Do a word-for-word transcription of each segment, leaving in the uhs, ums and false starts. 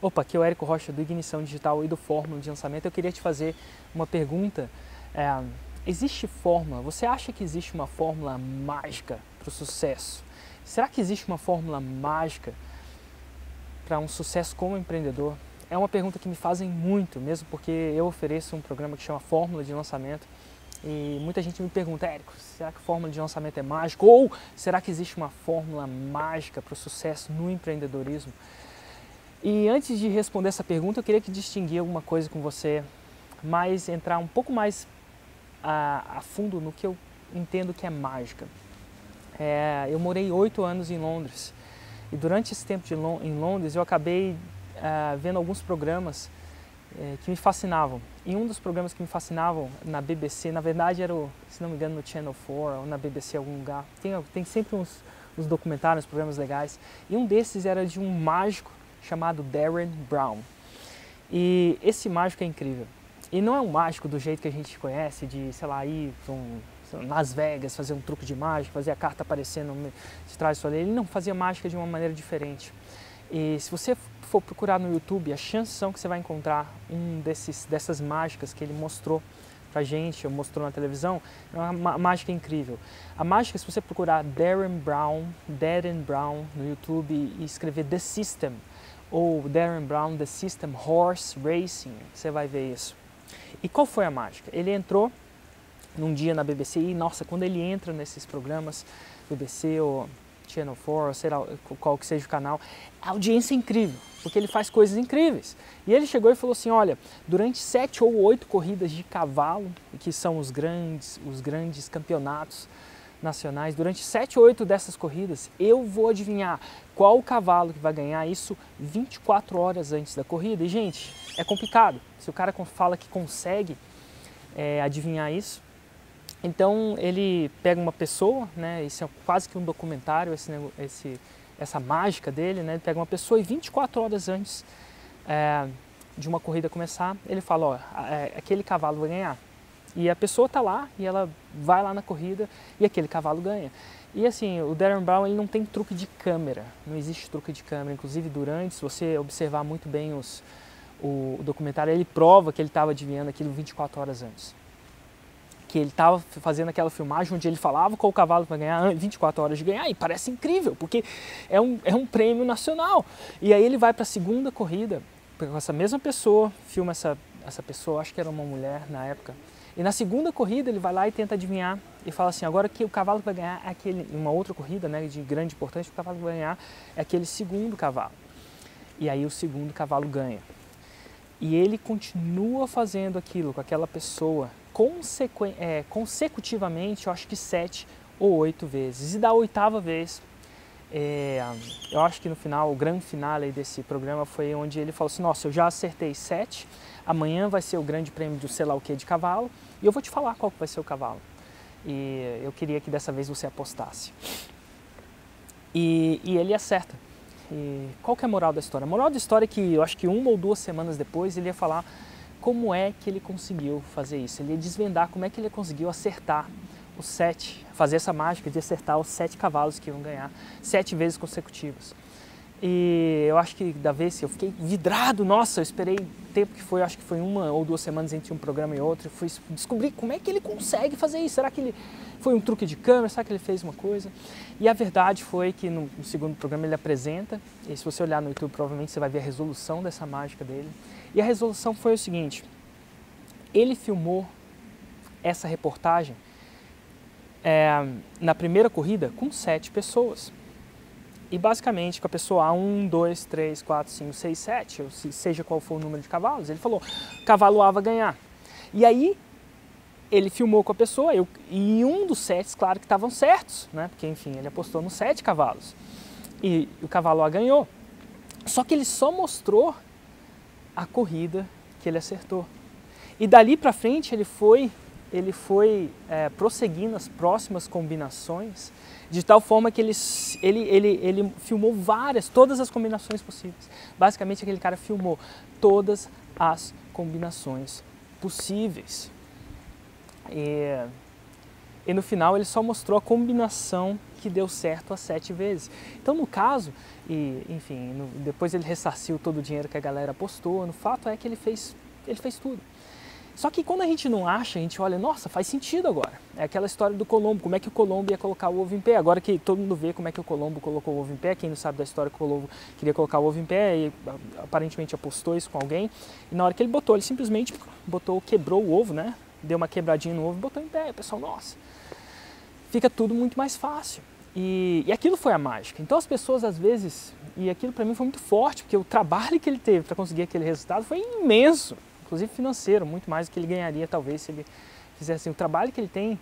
Opa, aqui é o Érico Rocha do Ignição Digital e do Fórmula de Lançamento. Eu queria te fazer uma pergunta. É, existe fórmula? Você acha que existe uma fórmula mágica para o sucesso? Será que existe uma fórmula mágica para um sucesso como empreendedor? É uma pergunta que me fazem muito, mesmo porque eu ofereço um programa que chama Fórmula de Lançamento e muita gente me pergunta, Érico, será que a fórmula de lançamento é mágica? Ou será que existe uma fórmula mágica para o sucesso no empreendedorismo? E antes de responder essa pergunta, eu queria que distinguir alguma coisa com você, mas entrar um pouco mais a, a fundo no que eu entendo que é mágica. É, eu morei oito anos em Londres e durante esse tempo de Lon- em Londres eu acabei Uh, vendo alguns programas uh, que me fascinavam. E um dos programas que me fascinavam na B B C, na verdade era, o, se não me engano, no Channel quatro ou na B B C em algum lugar. Tem, tem sempre uns, uns documentários, programas legais. E um desses era de um mágico chamado Derren Brown. E esse mágico é incrível. E não é um mágico do jeito que a gente conhece, de, sei lá, ir para um, sei lá, Las Vegas, fazer um truque de mágica, fazer a carta aparecendo de trás do sol. Ele não fazia mágica de uma maneira diferente. E se você for procurar no YouTube, as chances são que você vai encontrar um desses, dessas mágicas que ele mostrou pra gente, ou mostrou na televisão. É uma mágica incrível. A mágica, se você procurar Derren Brown, Derren Brown no YouTube e escrever The System, ou Derren Brown, The System Horse Racing, você vai ver isso. E qual foi a mágica? Ele entrou num dia na B B C e, nossa, quando ele entra nesses programas, B B C ou Channel quatro, ou sei lá qual que seja o canal, a audiência é incrível, porque ele faz coisas incríveis. E ele chegou e falou assim, olha, durante sete ou oito corridas de cavalo, que são os grandes, os grandes campeonatos nacionais, durante sete ou oito dessas corridas, eu vou adivinhar qual o cavalo que vai ganhar isso vinte e quatro horas antes da corrida. E, gente, é complicado. Se o cara fala que consegue é, adivinhar isso, então ele pega uma pessoa, né, isso é quase que um documentário, esse, esse, essa mágica dele, né, ele pega uma pessoa e vinte e quatro horas antes é, de uma corrida começar, ele fala, ó, aquele cavalo vai ganhar. E a pessoa está lá e ela vai lá na corrida e aquele cavalo ganha. E assim, o Derren Brown ele não tem truque de câmera, não existe truque de câmera, inclusive durante, se você observar muito bem os, o documentário, ele prova que ele estava adivinhando aquilo vinte e quatro horas antes. Que ele estava fazendo aquela filmagem onde ele falava qual o cavalo vai ganhar, vinte e quatro horas de ganhar, e parece incrível, porque é um, é um prêmio nacional. E aí ele vai para a segunda corrida, com essa mesma pessoa, filma essa, essa pessoa, acho que era uma mulher na época, e na segunda corrida ele vai lá e tenta adivinhar, e fala assim, agora que o cavalo que vai ganhar é aquele, uma outra corrida, né, de grande importância, o cavalo que vai ganhar é aquele segundo cavalo. E aí o segundo cavalo ganha. E ele continua fazendo aquilo com aquela pessoa, Consecu é, consecutivamente, eu acho que sete ou oito vezes. E da oitava vez, é, eu acho que no final, o grande finale desse programa foi onde ele falou assim, nossa, eu já acertei sete, amanhã vai ser o grande prêmio do sei lá o que de cavalo, e eu vou te falar qual que vai ser o cavalo. E eu queria que dessa vez você apostasse. E, e ele acerta. E qual que é a moral da história? A moral da história é que eu acho que uma ou duas semanas depois ele ia falar como é que ele conseguiu fazer isso. Ele ia desvendar como é que ele conseguiu acertar os sete, fazer essa mágica de acertar os sete cavalos que iam ganhar, sete vezes consecutivas. E eu acho que da vez que eu fiquei vidrado, nossa, eu esperei o tempo que foi, acho que foi uma ou duas semanas entre um programa e outro, fui descobrir como é que ele consegue fazer isso. Será que ele foi um truque de câmera? Será que ele fez uma coisa? E a verdade foi que no segundo programa ele apresenta, e se você olhar no YouTube provavelmente você vai ver a resolução dessa mágica dele. E a resolução foi o seguinte, ele filmou essa reportagem é, na primeira corrida com sete pessoas. E basicamente com a pessoa A um, dois, três, quatro, cinco, seis, sete, ou seja qual for o número de cavalos, ele falou, cavalo A vai ganhar. E aí ele filmou com a pessoa eu, e um dos sete, claro que estavam certos, né? Porque enfim, ele apostou nos sete cavalos e o cavalo A ganhou. Só que ele só mostrou a corrida que ele acertou. E dali pra frente ele foi... ele foi é, prosseguindo as próximas combinações, de tal forma que ele, ele, ele, ele filmou várias, todas as combinações possíveis. Basicamente, aquele cara filmou todas as combinações possíveis. E e no final ele só mostrou a combinação que deu certo as sete vezes. Então, no caso, e enfim, no, depois ele ressarciu todo o dinheiro que a galera apostou, no fato é que ele fez, ele fez tudo. Só que quando a gente não acha, a gente olha, nossa, faz sentido agora. É aquela história do Colombo, como é que o Colombo ia colocar o ovo em pé? Agora que todo mundo vê como é que o Colombo colocou o ovo em pé, quem não sabe da história que o Colombo queria colocar o ovo em pé e aparentemente apostou isso com alguém. E na hora que ele botou, ele simplesmente botou, quebrou o ovo, né? Deu uma quebradinha no ovo e botou em pé. E o pessoal, nossa, fica tudo muito mais fácil. E, e aquilo foi a mágica. Então as pessoas às vezes, e aquilo para mim foi muito forte, porque o trabalho que ele teve para conseguir aquele resultado foi imenso. Inclusive financeiro, muito mais do que ele ganharia talvez se ele fizesse assim, o trabalho que ele tem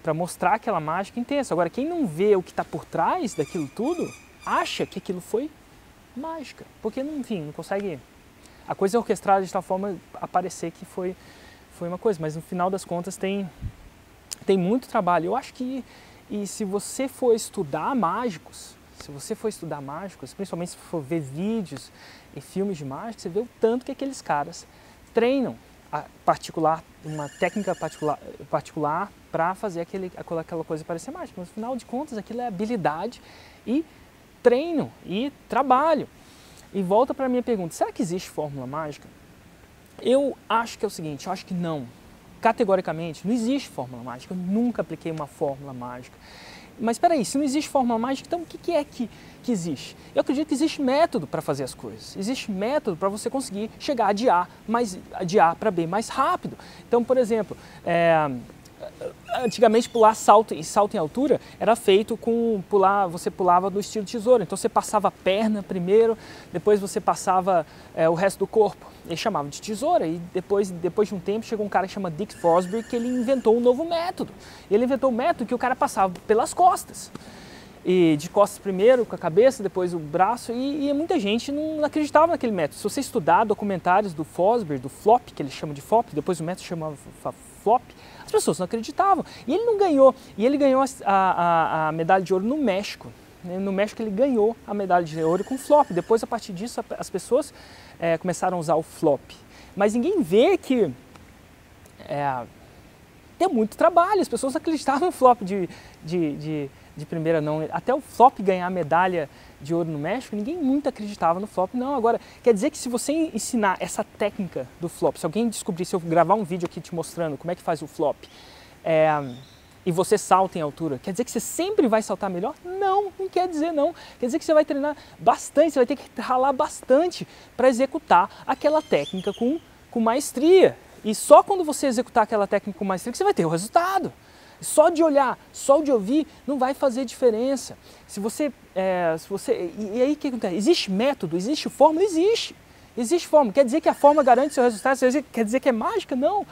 para mostrar aquela mágica intensa. Agora, quem não vê o que está por trás daquilo tudo, acha que aquilo foi mágica, porque, enfim, não consegue... A coisa é orquestrada de tal forma aparecer que foi, foi uma coisa, mas no final das contas tem, tem muito trabalho. Eu acho que, e se você for estudar mágicos, se você for estudar mágicos, principalmente se for ver vídeos e filmes de mágica, você vê o tanto que aqueles caras treinam a particular, uma técnica particular particular para fazer aquele, aquela coisa parecer mágica. Mas, no final de contas, aquilo é habilidade e treino e trabalho. E volta para a minha pergunta, será que existe fórmula mágica? Eu acho que é o seguinte, eu acho que não. Categoricamente, não existe fórmula mágica. Eu nunca apliquei uma fórmula mágica. Mas espera aí, se não existe fórmula mágica, então o que é que, que existe? Eu acredito que existe método para fazer as coisas. Existe método para você conseguir chegar de A, mais, de A para B mais rápido. Então, por exemplo, é, antigamente pular salto e salto em altura era feito com pular, você pulava do estilo tesouro. Então você passava a perna primeiro, depois você passava é, o resto do corpo. Eles chamavam de tesoura e depois, depois de um tempo chegou um cara que chama Dick Fosbury, que ele inventou um novo método. Ele inventou um método que o cara passava pelas costas. E de costas primeiro, com a cabeça, depois o braço, e, e muita gente não acreditava naquele método. Se você estudar documentários do Fosbury, do flop, que ele chama de flop, depois o método chamava flop, as pessoas não acreditavam. E ele não ganhou, e ele ganhou a, a, a medalha de ouro no México. No México ele ganhou a medalha de ouro com flop. Depois, a partir disso, as pessoas é, começaram a usar o flop. Mas ninguém vê que é, tem muito trabalho. As pessoas acreditavam no flop de, de, de, de primeira, não. Até o flop ganhar a medalha de ouro no México, ninguém muito acreditava no flop, não. Agora, quer dizer que se você ensinar essa técnica do flop, se alguém descobrir, se eu gravar um vídeo aqui te mostrando como é que faz o flop, é, e você salta em altura, quer dizer que você sempre vai saltar melhor? Não, não quer dizer não. Quer dizer que você vai treinar bastante, você vai ter que ralar bastante para executar aquela técnica com, com maestria. E só quando você executar aquela técnica com maestria que você vai ter o resultado. Só de olhar, só de ouvir, não vai fazer diferença. Se você... É, se você e, e aí o que acontece? Existe método? Existe fórmula? Existe. Existe fórmula. Quer dizer que a fórmula garante seu resultado? Quer dizer que é mágica? Não.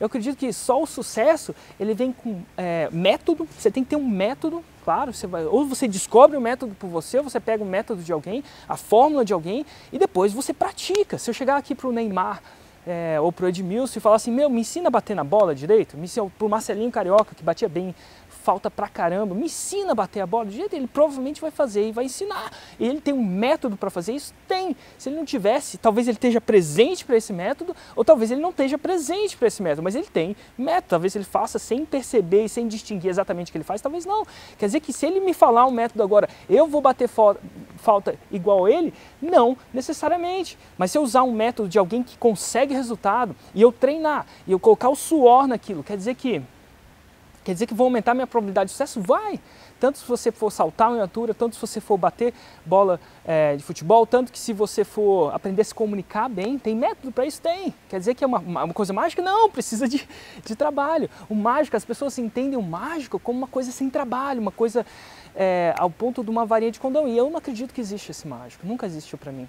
Eu acredito que só o sucesso, ele vem com é, método. Você tem que ter um método, claro. Você vai, ou você descobre o método por você, ou você pega o método de alguém, a fórmula de alguém, e depois você pratica. Se eu chegar aqui para o Neymar é, ou para o Edmilson e falar assim, meu, me ensina a bater na bola direito? Me ensina, para o Marcelinho Carioca, que batia bem, falta pra caramba, me ensina a bater a bola do jeito, ele provavelmente vai fazer e vai ensinar. E ele tem um método para fazer isso? Tem. Se ele não tivesse, talvez ele esteja presente para esse método, ou talvez ele não esteja presente para esse método, mas ele tem método. Talvez ele faça sem perceber e sem distinguir exatamente o que ele faz, talvez não. Quer dizer que se ele me falar um método agora, eu vou bater falta igual ele? Não necessariamente. Mas se eu usar um método de alguém que consegue resultado, e eu treinar, e eu colocar o suor naquilo, quer dizer que Quer dizer que vou aumentar minha probabilidade de sucesso? Vai! Tanto se você for saltar em altura, tanto se você for bater bola é, de futebol, tanto que se você for aprender a se comunicar bem, tem método para isso? Tem! Quer dizer que é uma, uma coisa mágica? Não! Precisa de, de trabalho. O mágico, as pessoas entendem o mágico como uma coisa sem trabalho, uma coisa é, ao ponto de uma varinha de condão. E eu não acredito que existe esse mágico, nunca existiu para mim.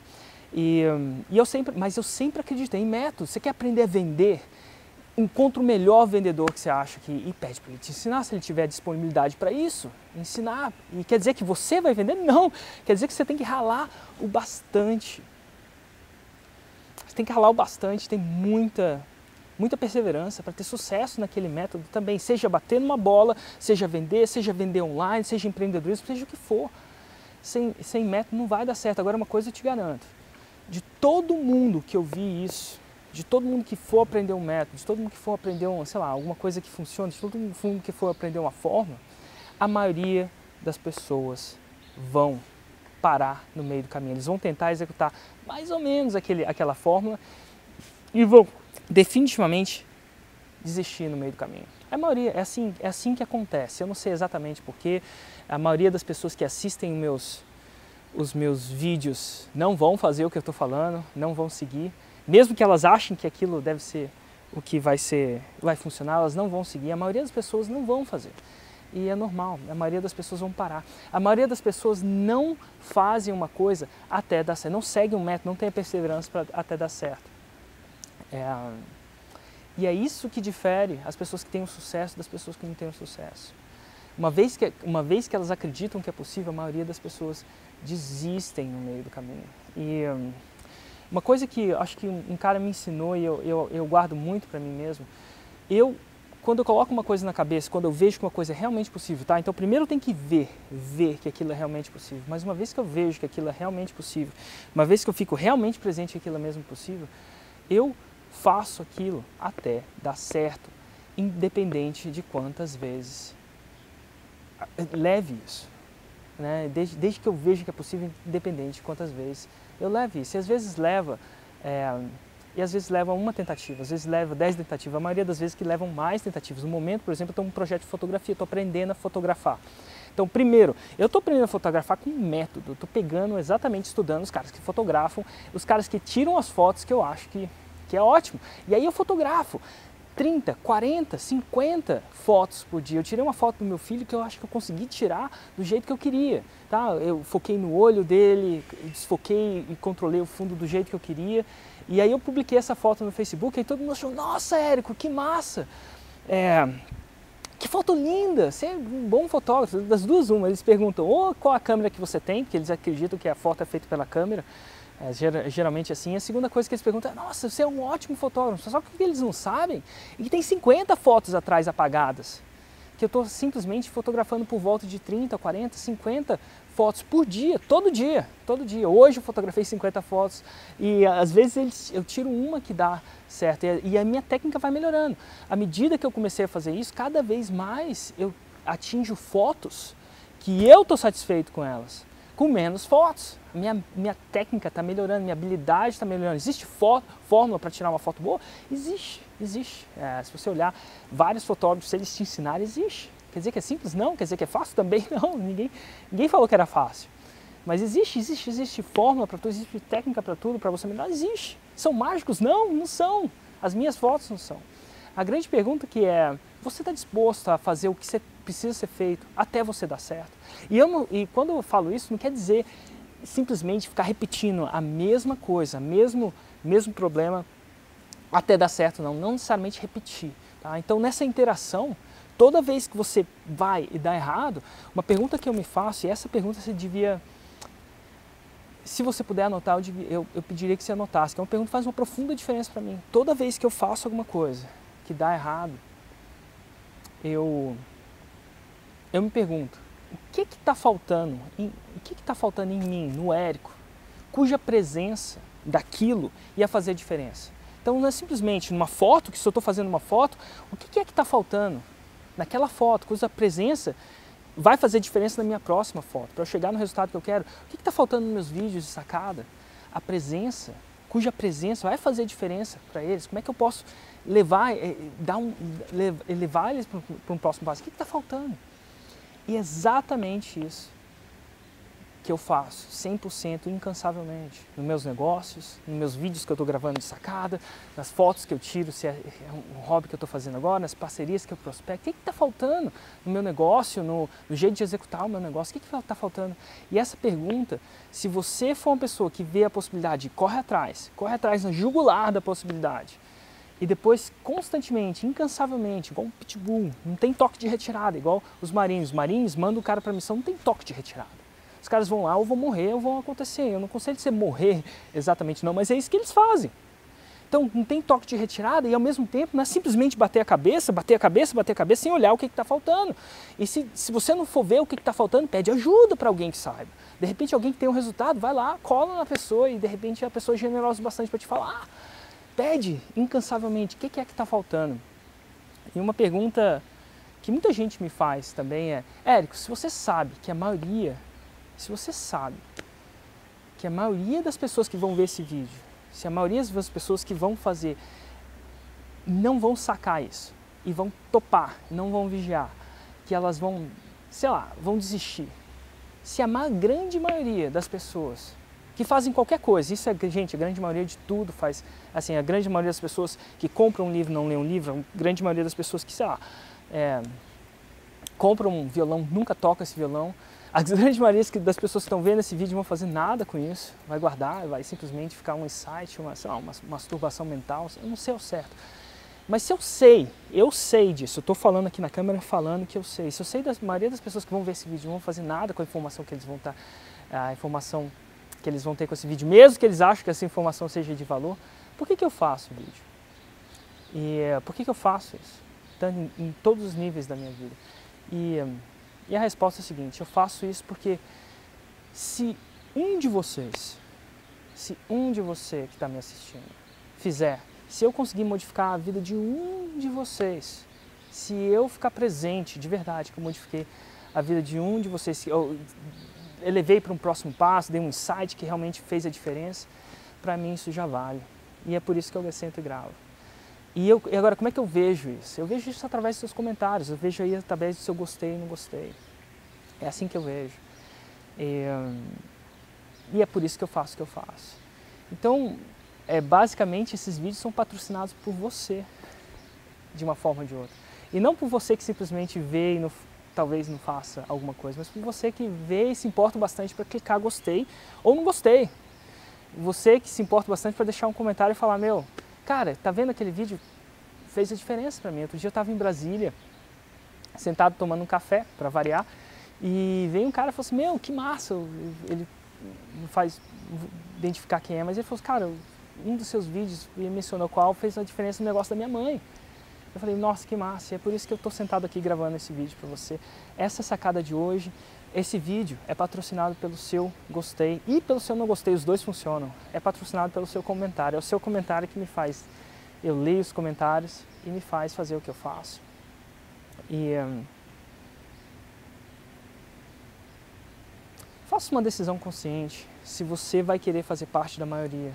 E, e eu sempre, mas eu sempre acreditei em método. Você quer aprender a vender? Encontra o melhor vendedor que você acha que e pede para ele te ensinar, se ele tiver disponibilidade para isso, ensinar. E quer dizer que você vai vender? Não. Quer dizer que você tem que ralar o bastante. Você tem que ralar o bastante, tem muita, muita perseverança para ter sucesso naquele método também. Seja bater numa bola, seja vender, seja vender online, seja empreendedorismo, seja o que for. Sem, sem método não vai dar certo. Agora uma coisa eu te garanto, de todo mundo que eu vi isso, de todo mundo que for aprender um método, de todo mundo que for aprender, um, sei lá, alguma coisa que funciona, de todo mundo que for aprender uma forma, a maioria das pessoas vão parar no meio do caminho. Eles vão tentar executar mais ou menos aquele, aquela fórmula e vão definitivamente desistir no meio do caminho. A maioria, é assim, é assim que acontece. Eu não sei exatamente porquê. A maioria das pessoas que assistem meus, os meus vídeos não vão fazer o que eu estou falando, não vão seguir. Mesmo que elas achem que aquilo deve ser o que vai ser, vai funcionar, elas não vão seguir. A maioria das pessoas não vão fazer. E é normal, a maioria das pessoas vão parar. A maioria das pessoas não fazem uma coisa até dar certo, não segue um método, não tem a perseverança pra, até dar certo. É, e é isso que difere as pessoas que têm o sucesso das pessoas que não têm o sucesso. Uma vez que, uma vez que elas acreditam que é possível, a maioria das pessoas desistem no meio do caminho. E um, uma coisa que acho que um, um cara me ensinou e eu, eu, eu guardo muito para mim mesmo, eu... Quando eu coloco uma coisa na cabeça, quando eu vejo que uma coisa é realmente possível, tá? Então primeiro eu tenho que ver, ver que aquilo é realmente possível. Mas uma vez que eu vejo que aquilo é realmente possível, uma vez que eu fico realmente presente que aquilo é mesmo possível, eu faço aquilo até dar certo, independente de quantas vezes leve isso, né? Desde, desde que eu vejo que é possível, independente de quantas vezes eu leve isso. E às vezes leva... É, E às vezes leva uma tentativa, às vezes leva dez tentativas, a maioria das vezes que levam mais tentativas. No momento, por exemplo, eu tenho um projeto de fotografia, estou aprendendo a fotografar. Então, primeiro, eu estou aprendendo a fotografar com método, estou pegando, exatamente estudando os caras que fotografam, os caras que tiram as fotos, que eu acho que, que é ótimo. E aí eu fotografo trinta, quarenta, cinquenta fotos por dia. Eu tirei uma foto do meu filho que eu acho que eu consegui tirar do jeito que eu queria, tá? Eu foquei no olho dele, desfoquei e controlei o fundo do jeito que eu queria. E aí eu publiquei essa foto no Facebook e todo mundo achou, nossa, Érico, que massa! É, que foto linda! Você é um bom fotógrafo. Das duas, uma. Eles perguntam, oh, qual a câmera que você tem? Porque eles acreditam que a foto é feita pela câmera. É, geralmente assim. A segunda coisa que eles perguntam é, nossa, você é um ótimo fotógrafo. Só que eles não sabem é que tem cinquenta fotos atrás apagadas. Que eu estou simplesmente fotografando por volta de trinta, quarenta, cinquenta fotos por dia, todo dia, todo dia. Hoje eu fotografei cinquenta fotos e às vezes eles, eu tiro uma que dá certo e a minha técnica vai melhorando. À medida que eu comecei a fazer isso, cada vez mais eu atinjo fotos que eu estou satisfeito com elas, com menos fotos. Minha, minha técnica está melhorando, minha habilidade está melhorando. Existe foto, fórmula para tirar uma foto boa? Existe, existe. É, se você olhar vários fotógrafos, se eles te ensinarem, existe. Quer dizer que é simples? Não. Quer dizer que é fácil? Também não. Ninguém, ninguém falou que era fácil. Mas existe, existe, existe fórmula para tudo, existe técnica para tudo, para você melhorar? Existe. São mágicos? Não, não são. As minhas fotos não são. A grande pergunta que é, você está disposto a fazer o que você precisa ser feito até você dar certo? E, eu não, e quando eu falo isso, não quer dizer... simplesmente ficar repetindo a mesma coisa, mesmo, mesmo problema, até dar certo, não. Não necessariamente repetir. Tá? Então, nessa interação, toda vez que você vai e dá errado, uma pergunta que eu me faço, e essa pergunta você devia... Se você puder anotar, eu, devia, eu, eu pediria que você anotasse, que é uma pergunta que faz uma profunda diferença para mim. Toda vez que eu faço alguma coisa que dá errado, eu, eu me pergunto, o que está faltando? O que está faltando em mim, no Érico, cuja presença daquilo ia fazer diferença? Então não é simplesmente numa foto, que se eu estou fazendo uma foto, o que, que é que está faltando naquela foto, cuja presença vai fazer diferença na minha próxima foto, para eu chegar no resultado que eu quero? O que está faltando nos meus vídeos de sacada? A presença, cuja presença vai fazer diferença para eles? Como é que eu posso levar, dar um, levar eles para um próximo passo? O que está faltando? E é exatamente isso que eu faço, cem por cento incansavelmente, nos meus negócios, nos meus vídeos que eu estou gravando de sacada, nas fotos que eu tiro, se é um hobby que eu estou fazendo agora, nas parcerias que eu prospecto. O que está faltando no meu negócio, no, no jeito de executar o meu negócio? O que está faltando? E essa pergunta, se você for uma pessoa que vê a possibilidade, corre atrás, corre atrás na jugular da possibilidade, e depois, constantemente, incansavelmente, igual um pitbull, não tem toque de retirada, igual os marinhos. Os marinhos mandam o cara para a missão, não tem toque de retirada. Os caras vão lá, ou vão morrer, ou vão acontecer. Eu não aconselho você morrer exatamente não, mas é isso que eles fazem. Então, não tem toque de retirada e, ao mesmo tempo, não é simplesmente bater a cabeça, bater a cabeça, bater a cabeça, sem olhar o que está faltando. E se, se você não for ver o que está faltando, pede ajuda para alguém que saiba. De repente, alguém que tem um resultado, vai lá, cola na pessoa e, de repente, a pessoa é generosa bastante para te falar... pede incansavelmente o que é que está faltando. E uma pergunta que muita gente me faz também é: Érico, se você sabe que a maioria, se você sabe que a maioria das pessoas que vão ver esse vídeo, se a maioria das pessoas que vão fazer, não vão sacar isso e vão topar, não vão vigiar, que elas vão, sei lá, vão desistir. Se a grande maioria das pessoas que fazem qualquer coisa, isso é, gente, a grande maioria de tudo faz, assim, a grande maioria das pessoas que compram um livro não lê um livro, a grande maioria das pessoas que, sei lá, é, compram um violão, nunca toca esse violão, a grande maioria das pessoas que estão vendo esse vídeo não vão fazer nada com isso, vai guardar, vai simplesmente ficar um insight, uma, sei lá, uma masturbação mental, eu não sei ao certo. Mas se eu sei, eu sei disso, eu estou falando aqui na câmera, falando que eu sei, se eu sei da maioria das pessoas que vão ver esse vídeo não vão fazer nada com a informação que eles vão estar, tá, a informação que eles vão ter com esse vídeo, mesmo que eles achem que essa informação seja de valor, por que que eu faço o vídeo? E por que que eu faço isso? Tanto em, em todos os níveis da minha vida. E, e a resposta é a seguinte: eu faço isso porque se um de vocês, se um de você que está me assistindo fizer, se eu conseguir modificar a vida de um de vocês, se eu ficar presente, de verdade, que eu modifiquei a vida de um de vocês, se eu elevei para um próximo passo, dei um insight que realmente fez a diferença, para mim isso já vale. E é por isso que eu sento e gravo. E, eu, e agora, como é que eu vejo isso? Eu vejo isso através dos seus comentários, eu vejo aí através do seu gostei e não gostei. É assim que eu vejo. E, e é por isso que eu faço o que eu faço. Então, é, basicamente, esses vídeos são patrocinados por você, de uma forma ou de outra. E não por você que simplesmente vê e não, talvez não faça alguma coisa, mas por você que vê e se importa bastante para clicar gostei ou não gostei. Você que se importa bastante para deixar um comentário e falar: meu, cara, tá vendo aquele vídeo? Fez a diferença para mim. Outro dia eu estava em Brasília, sentado tomando um café, para variar, e veio um cara e falou assim: meu, que massa! Ele não faz identificar quem é, mas ele falou assim: cara, um dos seus vídeos, e mencionou qual, fez a diferença no negócio da minha mãe. Eu falei: nossa, que massa, e é por isso que eu estou sentado aqui gravando esse vídeo para você. Essa é a sacada de hoje. Esse vídeo é patrocinado pelo seu gostei e pelo seu não gostei, os dois funcionam. É patrocinado pelo seu comentário, é o seu comentário que me faz, eu leio os comentários e me faz fazer o que eu faço. E hum, faça uma decisão consciente se você vai querer fazer parte da maioria.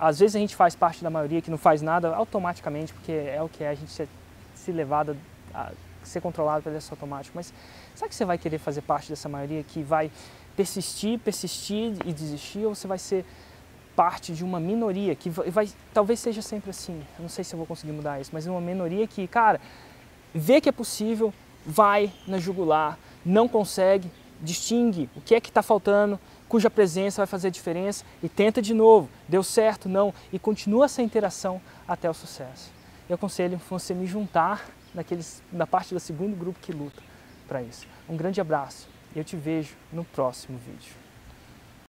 Às vezes a gente faz parte da maioria que não faz nada automaticamente, porque é o que é, a gente ser, ser levado, a ser controlado pelo processo automático. Mas será que você vai querer fazer parte dessa maioria que vai persistir, persistir e desistir? Ou você vai ser parte de uma minoria que vai, vai talvez seja sempre assim, eu não sei se eu vou conseguir mudar isso, mas é uma minoria que, cara, vê que é possível, vai na jugular, não consegue, distingue o que é que está faltando, cuja presença vai fazer a diferença, e tenta de novo, deu certo, não, e continua essa interação até o sucesso. Eu aconselho você me juntar naqueles, na parte do segundo grupo que luta para isso. Um grande abraço e eu te vejo no próximo vídeo.